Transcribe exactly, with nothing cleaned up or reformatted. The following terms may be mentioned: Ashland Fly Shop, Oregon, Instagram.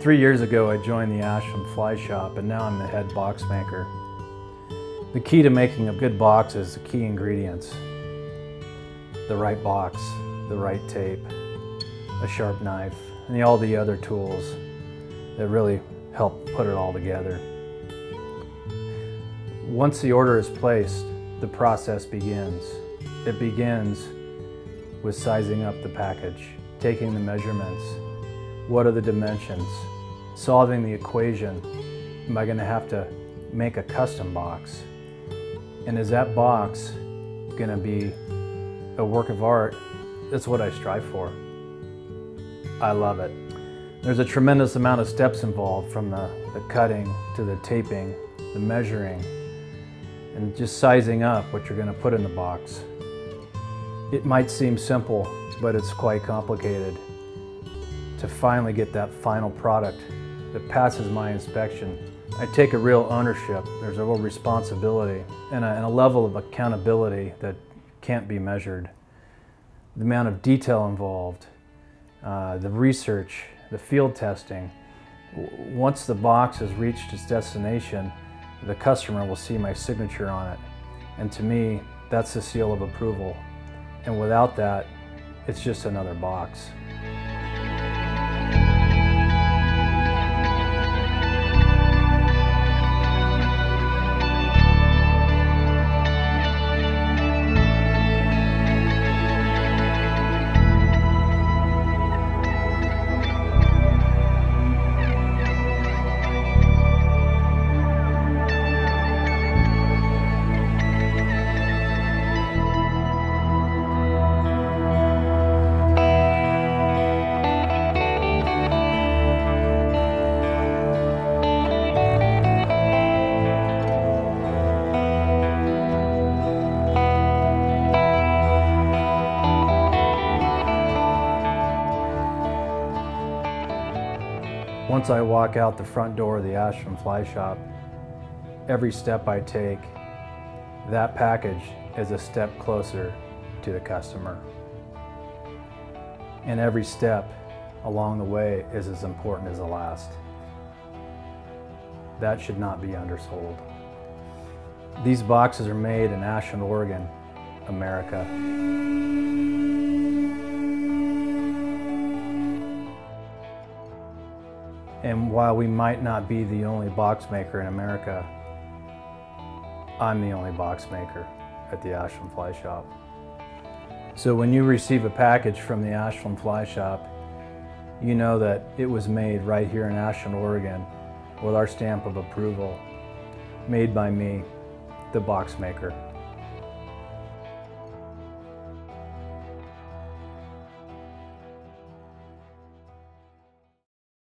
Three years ago, I joined the Ashland Fly Shop, and now I'm the head box maker. The key to making a good box is the key ingredients: the right box, the right tape, a sharp knife, and all the other tools that really help put it all together. Once the order is placed, the process begins. It begins with sizing up the package, taking the measurements. What are the dimensions? Solving the equation. Am I going to have to make a custom box? And is that box going to be a work of art? That's what I strive for. I love it. There's a tremendous amount of steps involved, from the, the cutting to the taping, the measuring, and just sizing up what you're going to put in the box. It might seem simple, but it's quite complicated to finally get that final product that passes my inspection. I take a real ownership. There's a real responsibility and a, and a level of accountability that can't be measured. The amount of detail involved, uh, the research, the field testing. Once the box has reached its destination, the customer will see my signature on it. And to me, that's the seal of approval. And without that, it's just another box. Once I walk out the front door of the Ashland Fly Shop, every step I take, that package is a step closer to the customer. And every step along the way is as important as the last. That should not be undersold. These boxes are made in Ashland, Oregon, America. And while we might not be the only box maker in America, I'm the only box maker at the Ashland Fly Shop. So when you receive a package from the Ashland Fly Shop, you know that it was made right here in Ashland, Oregon, with our stamp of approval, made by me, the box maker.